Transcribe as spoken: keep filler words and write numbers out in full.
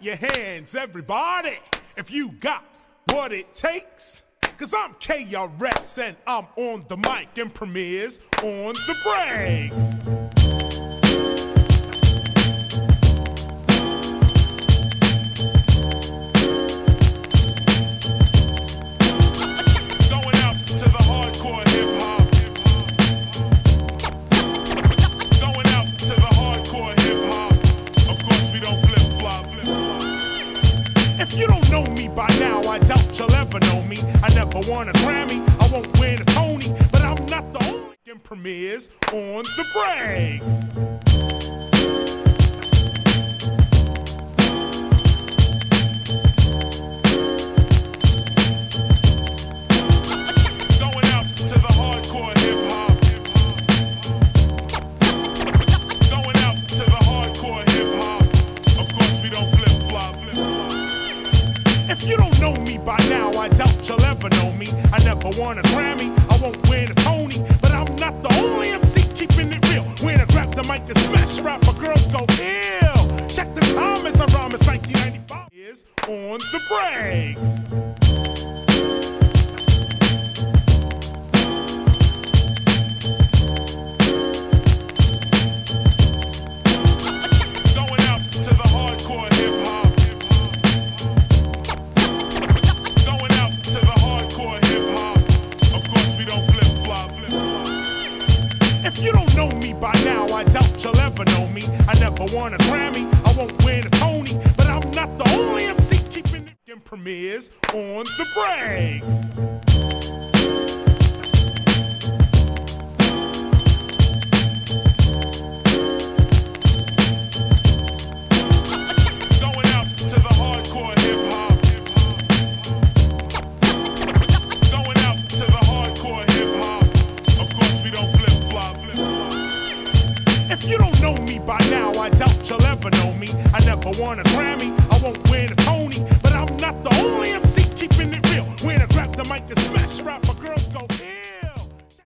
your hands, everybody, if you got what it takes. Cause I'm K R S and I'm on the mic and premieres on the breaks. By now, I doubt you'll ever know me. I never won a Grammy, I won't win a Tony, but I'm not the only in premieres on the breaks. By now, I doubt you'll ever know me. I never won a Grammy, I won't win a Tony, but I'm not the only M C keeping it real. When I grab the mic and smash rap, my girls go ill. Check the time as I rhyme, it's nineteen ninety-five is on the breaks. If you don't know me by now, I doubt you'll ever know me. I never won a Grammy, I won't win a Tony, but I'm not the only M C keeping it in premieres on the breaks. Know me by now, I doubt you'll ever know me. I never won a Grammy, I won't win a Tony,